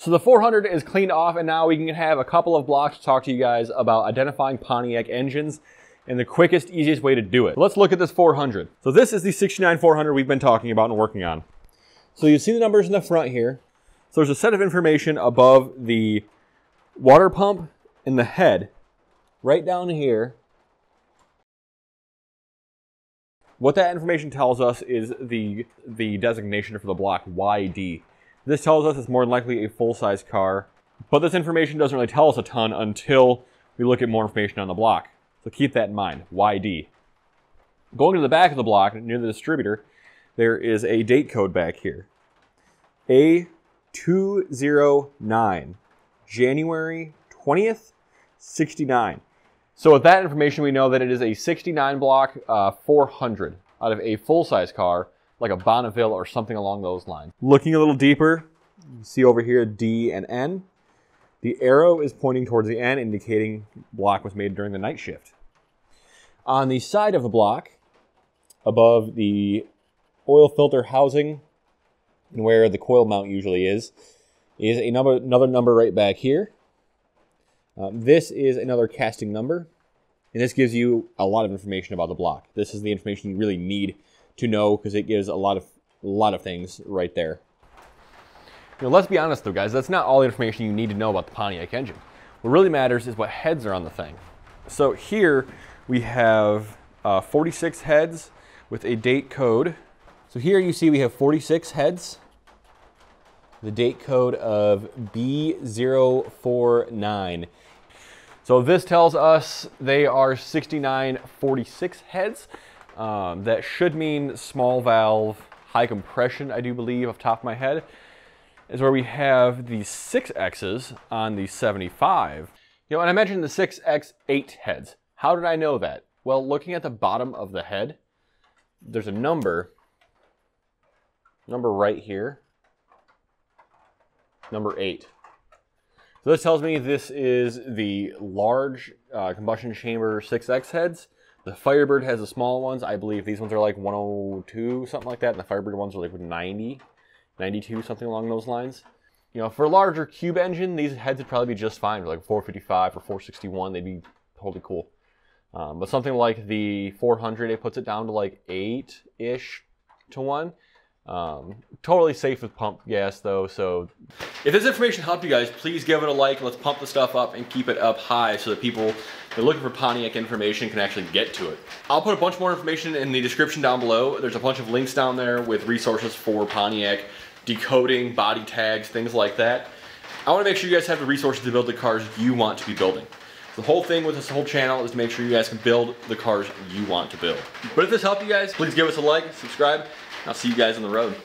So the 400 is cleaned off, and now we can have a couple of blocks to talk to you guys about identifying Pontiac engines and the quickest, easiest way to do it. Let's look at this 400. So this is the 69 400 we've been talking about and working on. So you see the numbers in the front here. So there's a set of information above the water pump and the head, right down here. What that information tells us is the designation for the block, YD. This tells us it's more than likely a full-size car, but this information doesn't really tell us a ton until we look at more information on the block. So keep that in mind, YD. Going to the back of the block, near the distributor, there is a date code back here. A209, January 20th, 69. So with that information, we know that it is a 69 block 400 out of a full-size car, like a Bonneville or something along those lines. Looking a little deeper, you see over here D and N. The arrow is pointing towards the N, indicating block was made during the night shift. On the side of the block, above the oil filter housing, and where the coil mount usually is another number right back here. This is another casting number, and this gives you a lot of information about the block. This is the information you really need to know, because it gives a lot of things right there. Now, let's be honest though, guys, that's not all the information you need to know about the Pontiac engine. What really matters is what heads are on the thing. So here we have 46 heads with a date code. So here you see we have 46 heads, the date code of B049. So this tells us they are 6946 heads. That should mean small valve, high compression, I do believe, off the top of my head, is where we have the 6X's on the 75. You know, and I mentioned the 6X8 heads. How did I know that? Well, looking at the bottom of the head, there's a number right here, number 8. So this tells me this is the large combustion chamber 6X heads. The Firebird has the small ones. I believe these ones are like 102, something like that, and the Firebird ones are like 90, 92, something along those lines. You know, for a larger cube engine, these heads would probably be just fine. For like 455 or 461, they'd be totally cool. But something like the 400, it puts it down to like 8-ish to 1. Totally safe with pump gas though. So if this information helped you guys, please give it a like. Let's pump the stuff up and keep it up high so that people that are looking for Pontiac information can actually get to it. I'll put a bunch more information in the description down below. There's a bunch of links down there with resources for Pontiac decoding, body tags, things like that. I want to make sure you guys have the resources to build the cars you want to be building. The whole thing with this whole channel is to make sure you guys can build the cars you want to build. But if this helped you guys, please give us a like, subscribe, and I'll see you guys on the road.